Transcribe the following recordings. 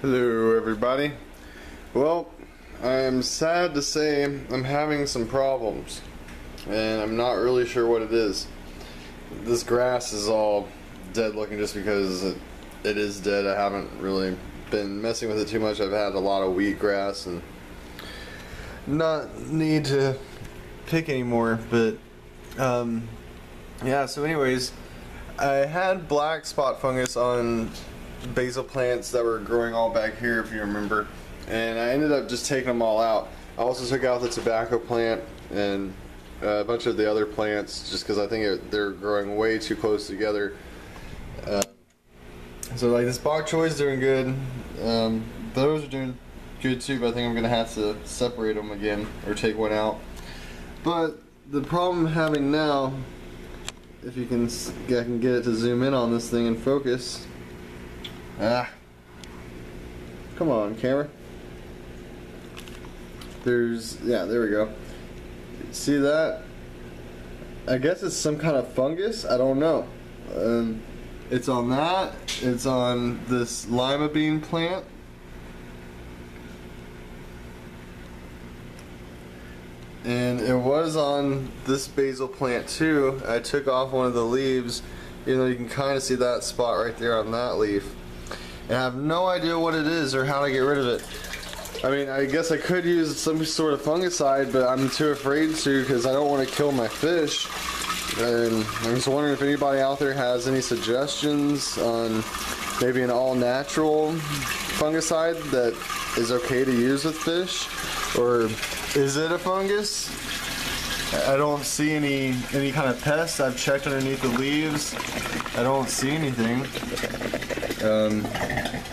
Hello everybody. Well, I'm sad to say I'm having some problems and I'm not really sure what it is. This grass is all dead looking just because it is dead. I haven't really been messing with it too much. I've had a lot of wheatgrass and not need to pick anymore, but yeah, so anyways, I had black spot fungus on basil plants that were growing all back here, if you remember, and I ended up just taking them all out. I also took out the tobacco plant and a bunch of the other plants just because I think they're growing way too close together. So like this bok choy is doing good, those are doing good too, but I think I'm gonna have to separate them again or take one out. But the problem I'm having now, if you can, I can get it to zoom in on this thing and focus. Ah, come on, camera. Yeah, there we go. See that? I guess it's some kind of fungus, I don't know. It's on that, it's on this lima bean plant. And it was on this basil plant too. I took off one of the leaves, even though you can kind of see that spot right there on that leaf. And I have no idea what it is or how to get rid of it. I mean, I guess I could use some sort of fungicide, but I'm too afraid to because I don't want to kill my fish. And I'm just wondering if anybody out there has any suggestions on maybe an all-natural fungicide that is okay to use with fish, or is it a fungus? I don't see any kind of pests. I've checked underneath the leaves. I don't see anything.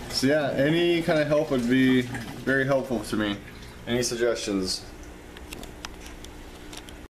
So yeah, any kind of help would be very helpful to me. Any suggestions?